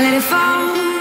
I let it fall.